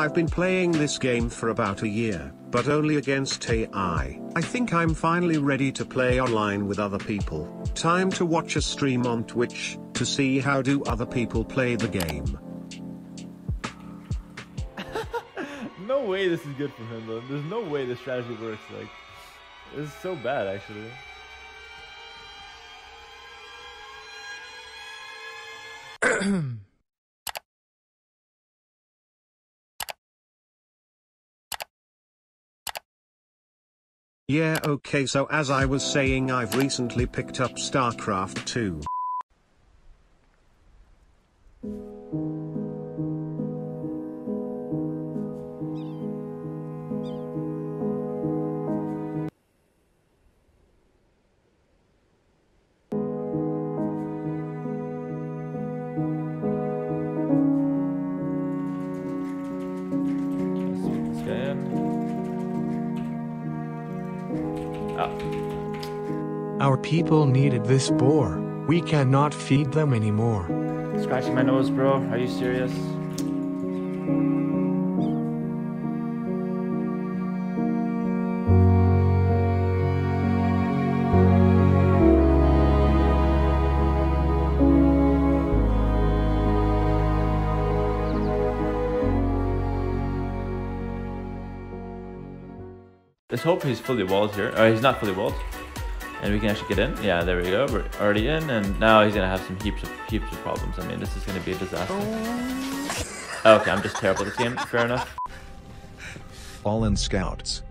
I've been playing this game for about a year, but only against AI. I think I'm finally ready to play online with other people. Time to watch a stream on Twitch, to see how do other people play the game. No way this is good for him though. There's no way this strategy works. Like, this is so bad actually. Yeah, okay, so as I was saying, I've recently picked up StarCraft 2. Our people needed this boar. We cannot feed them anymore. Scratching my nose, bro. Are you serious? Let's hope he's fully walled here. Or he's not fully walled. And we can actually get in. Yeah, there we go. We're already in, and now he's gonna have some heaps of problems. I mean, this is gonna be a disaster. Okay, I'm just terrible at this game. Fair enough. Fallen Scouts.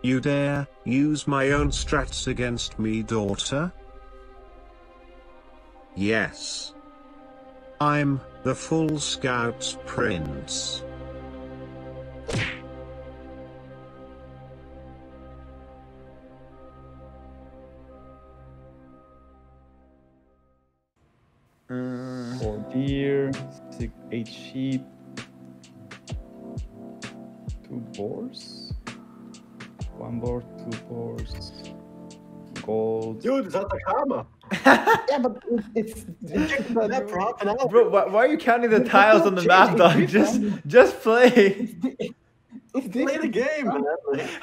You dare use my own strats against me, daughter? Yes. I'm the full Scouts Prince. Deer, 8 sheep, 2 boars, 1 boar, 2 boars, gold. Dude, it's Atacama. Yeah, but it's bro, why are you counting the tiles on the map, dog? Just play. Play the game.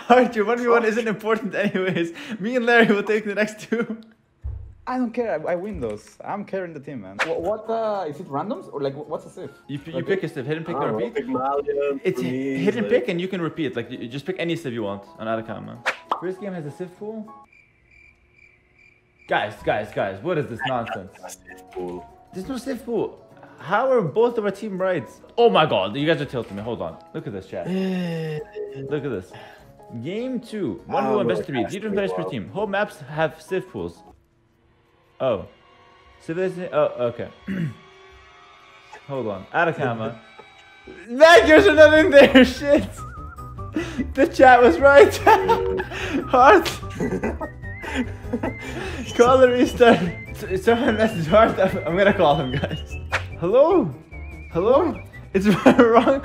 Alright, your 1v1 isn't important anyways. Me and Larry will take the next 2. I don't care. I win those. I'm carrying the team, man. What is it? Randoms or like what's a sieve? You pick a sieve. Hidden pick or repeat. It's hidden pick, and you can repeat. Like you just pick any sieve you want on Atacama. First game has a sieve pool. Guys! What is this nonsense? There's no sieve pool. How are both of our team right? Oh my God! You guys are tilting me. Hold on. Look at this chat. Look at this. Game 2. 1v1 best 3. Different players per team. Home maps have sieve pools. Oh, civilization. Oh, okay. Hold on, Atacama. There's another in there. Shit. The chat was right. Heart. Call the restart. Someone messaged Heart. I'm gonna call him, guys. Hello. Hello. It's wrong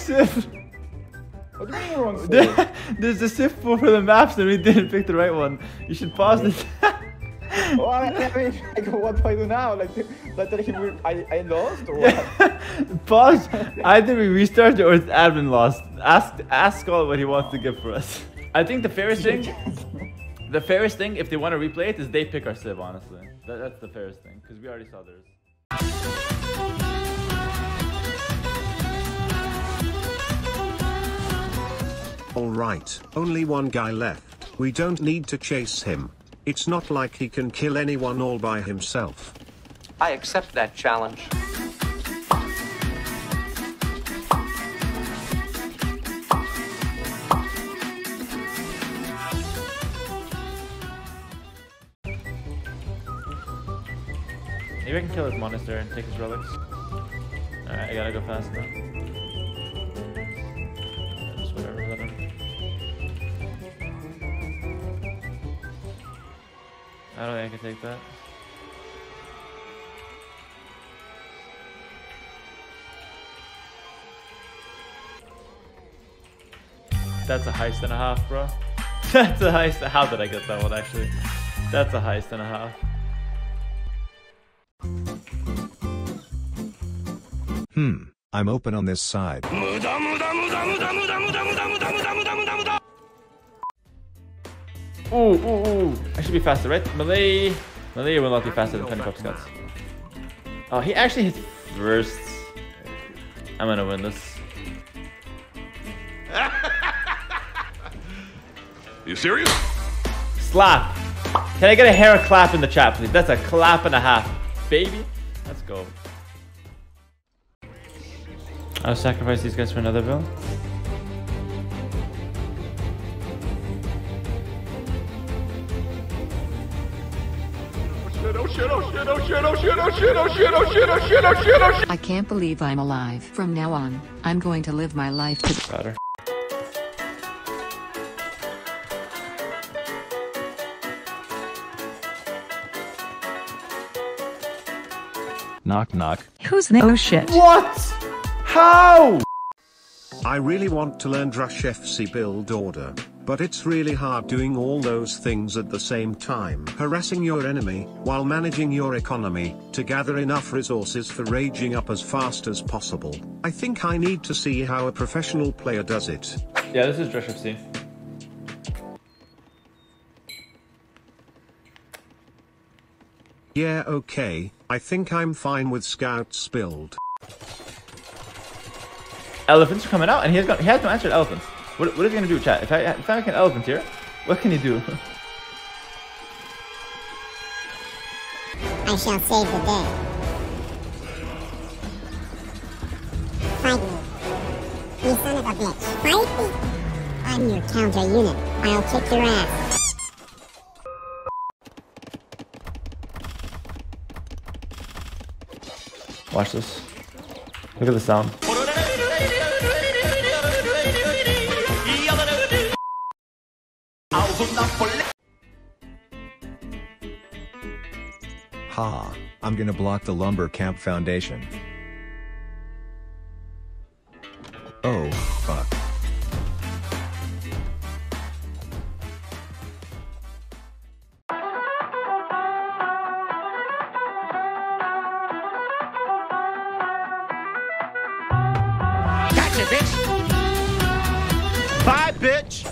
sieve. What do you mean wrong sieve? There's a sieve pool for the maps, and we didn't pick the right one. You should pause this. Oh, I mean, like, what do I do now? Like, I lost or what? Pause. Either we restart or it's admin lost. Ask Skull what he wants to give for us. I think the fairest thing, if they want to replay it, is they pick our sieve. Honestly, that's the fairest thing because we already saw theirs. All right, only one guy left. We don't need to chase him. It's not like he can kill anyone all by himself. I accept that challenge. Maybe I can kill his monastery and take his relics. Alright, I gotta go fast now. Just whatever, let him. I don't think I can take that. That's a heist and a half, bro. That's a heist. How did I get that one, actually? That's a heist and a half. I'm open on this side. Ooh. I should be faster, right? Malay will not be faster than Penny Pop Scots. Oh, he actually hit first. I'm gonna win this. You serious? Slap! Can I get a Hera clap in the chat, please? That's a clap and a half, baby. Let's go. I'll sacrifice these guys for another build. I can't believe I'm alive. From now on, I'm going to live my life to better. Knock knock. Who's there? Oh shit. What? How? I really want to learn Drush FC build order, but it's really hard doing all those things at the same time. Harassing your enemy, while managing your economy, to gather enough resources for raging up as fast as possible. I think I need to see how a professional player does it. Yeah, this is Drush FC. Yeah, okay, I think I'm fine with Scout's build. Elephants are coming out, and he has no answer to elephants. What is he gonna do, chat? If I make an elephant here, what can he do? I shall save the day. Fight me. You son of a bitch. Fight me. I'm your counter unit. I'll kick your ass. Watch this. Look at the sound. Ha, I'm gonna block the lumber camp foundation. Oh, fuck. Gotcha, bitch! Bye, bitch!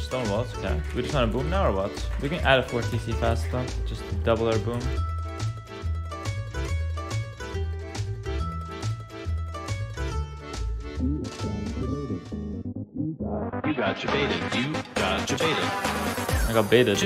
Stone walls, okay. We just want to boom now or what? We can add a 4cc fast though, just to double our boom. You got you baited, you got you baited. I got baited.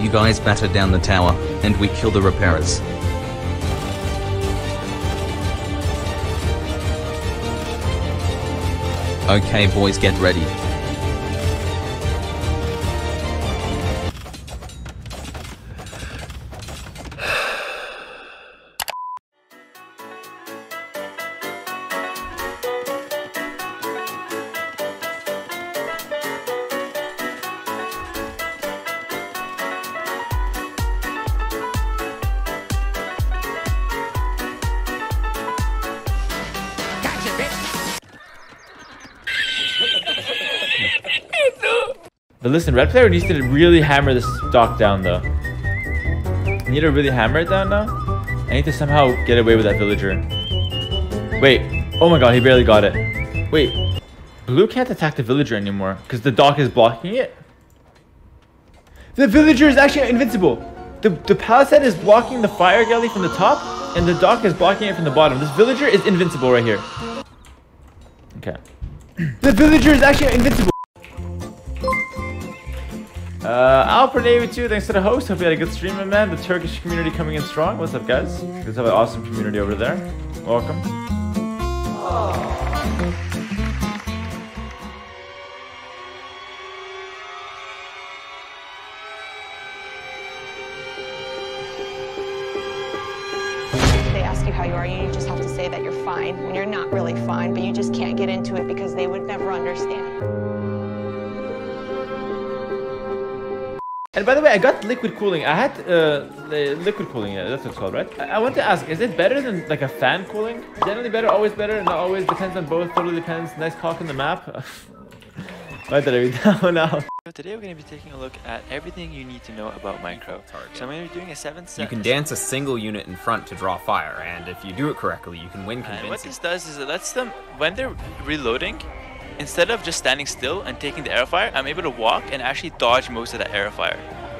You guys batter down the tower, and we kill the repairers. Okay boys, get ready. But listen, red player needs to really hammer this stock down though. I need to really hammer it down now. I need to somehow get away with that villager. Wait. Oh my god, he barely got it. Wait. Blue can't attack the villager anymore because the dock is blocking it. The villager is actually invincible. The palisade is blocking the fire galley from the top and the dock is blocking it from the bottom. This villager is invincible right here. Okay. The villager is actually invincible. AlperNavy2, thanks to the host. Hope you had a good stream, man. The Turkish community coming in strong. What's up, guys? You guys have an awesome community over there. Welcome. They ask you how you are, you just have to say that you're fine when you're not really fine, but you just can't get into it because they would never understand. And by the way, I got liquid cooling. I had liquid cooling. Yeah, that's what it's called, right? I want to ask, is it better than like a fan cooling? Generally better, always better, not always. Depends on both. Totally depends. Nice cock on the map. Why did I read that one out? So today we're going to be taking a look at everything you need to know about Minecraft. So I'm going to be doing a 7-set. You can dance a single unit in front to draw fire, and if you do it correctly, you can win convincingly. And what this does is it lets them, when they're reloading, instead of just standing still and taking the air fire, I'm able to walk and actually dodge most of the air fire.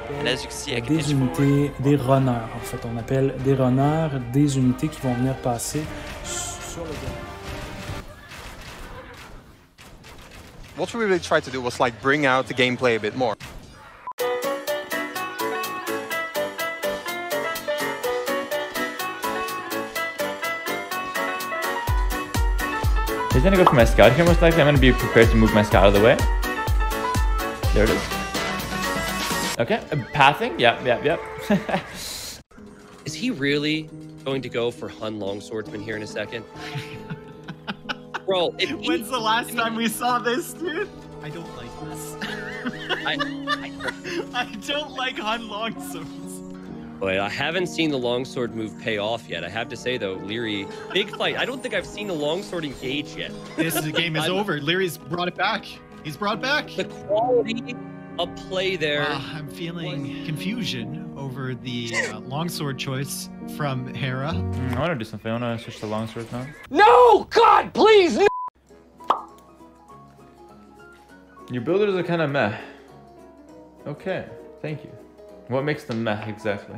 And as you can see, I can pitch forward. Des runners, en fait, on appelle des runners, des unités qui vont venir passer sur le terrain. What we really tried to do was like bring out the gameplay a bit more. He's gonna go for my scout here most likely. I'm gonna be prepared to move my scout out of the way. There it is. Okay, pathing, yep. Is he really going to go for Hun longswordsman here in a second? Bro, when's the last time we saw this, dude? I don't like this. I don't like Hun longswords. Boy, I haven't seen the longsword move pay off yet. I have to say though, Leary, big fight. I don't think I've seen the longsword engage yet. This game is over. Leary's brought it back. He's brought back. The quality of play there. I'm feeling confusion over the longsword choice from Hera. I want to do something. I want to switch to longsword now. No! God, please! No! Your builders are kind of meh. Okay, thank you. What makes them meh, exactly?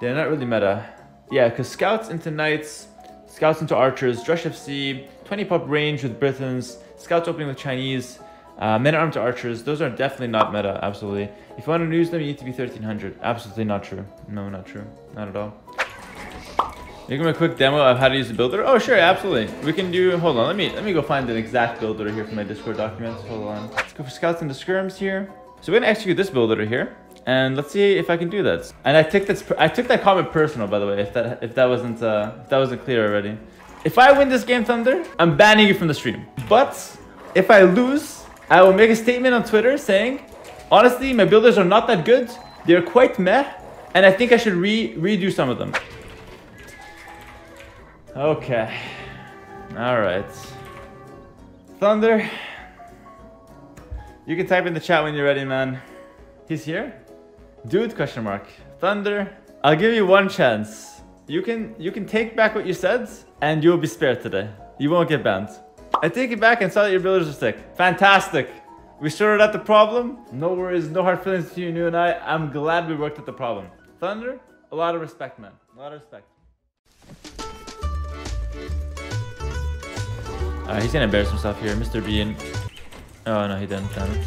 They're not really meta. Yeah, because scouts into knights, scouts into archers, Drush FC, 20 pop range with Britons, scouts opening with Chinese, men-at-arms to archers. Those are definitely not meta, absolutely. If you want to use them, you need to be 1300. Absolutely not true. No, not true. Not at all. You give me a quick demo of how to use the builder? Oh sure, absolutely. We can do, hold on, let me go find an exact builder here from my Discord documents. Hold on. Let's go for scouts into skirms here. So we're gonna execute this builder here. And let's see if I can do that. And I took that comment personal, by the way, if that wasn't clear already. If I win this game, Thunder, I'm banning you from the stream. But if I lose, I will make a statement on Twitter saying, honestly, my builders are not that good. They're quite meh. And I think I should redo some of them. Okay, all right. Thunder, you can type in the chat when you're ready, man. He's here? Dude, question mark. Thunder, I'll give you one chance. You can take back what you said and you'll be spared today. You won't get banned. I take it back and saw that your builders are sick. Fantastic. We sorted out the problem. No worries, no hard feelings between you and I. I'm glad we worked at the problem. Thunder, a lot of respect, man. A lot of respect. He's gonna embarrass himself here, Mr. Bean. Oh no, he didn't, damn it.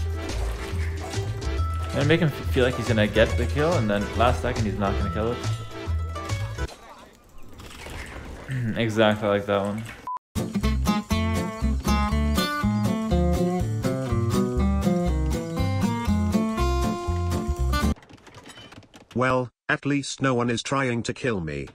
I'm gonna make him feel like he's gonna get the kill, and then last second he's not gonna kill it. Exactly, I like that one. Well, at least no one is trying to kill me.